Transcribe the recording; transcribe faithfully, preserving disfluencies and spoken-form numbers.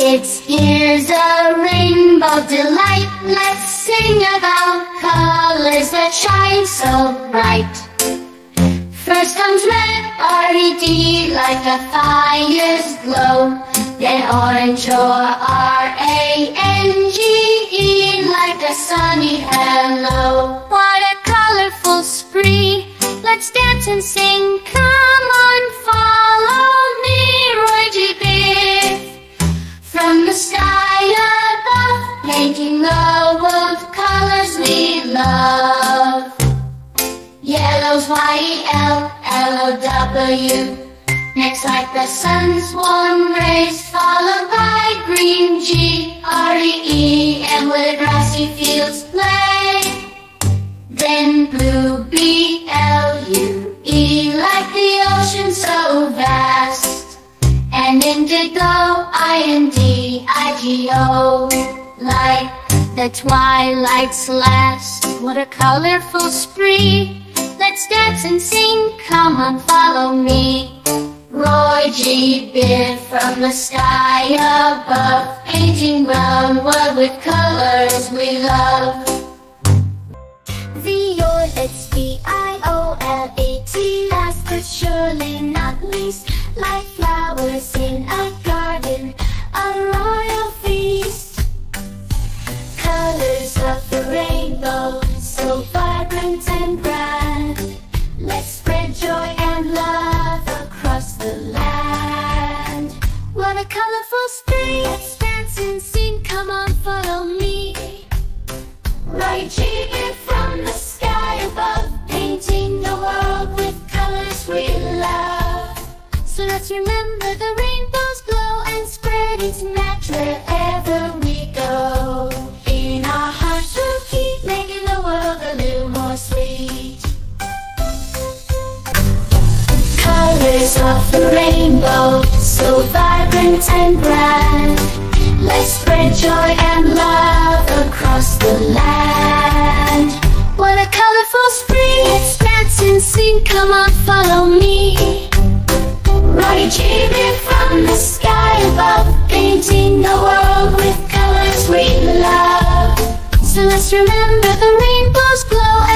Kids, here's a rainbow delight. Let's sing about colors that shine so bright. First comes red, R E D, like a fire's glow. Then orange, or R A N G E, like a sunny hello. What a colorful spree. Let's dance and sing, come on, follow me, ROYGBIV. From the sky above, painting the world colors we love. Yellow's Y E L L O W, next like the sun's warm rays, followed by green, G R E E, and where grassy fields play. Then blue, B L U E, like the ocean so vast. And indigo, I N D I G O, like the twilight's last. What a colorful spree. Let's dance and sing, come on, follow me. ROYGBIV, from the sky above, painting round world with colors we love. Violet, it's V I O L E T, last but surely not least, like flowers in a garden, a royal feast. Colors of the rainbow, so vibrant and grand, let's spread joy and love across the land. What a colorful spring, let's dance and sing, come on, follow me. ROYGBIV, from the sky above, painting the world with colors we love. So let's remember the rainbow's glow and spread its magic wherever we go. In our hearts we'll keep making the world a little more sweet. Colors of the rainbow, so vibrant and bright, let's spread joy and love across the land. What a colorful spring, let's dance and sing, come on, follow me. ROYGBIV, from the sky above, painting the world with colors we love. So let's remember the rainbow's glow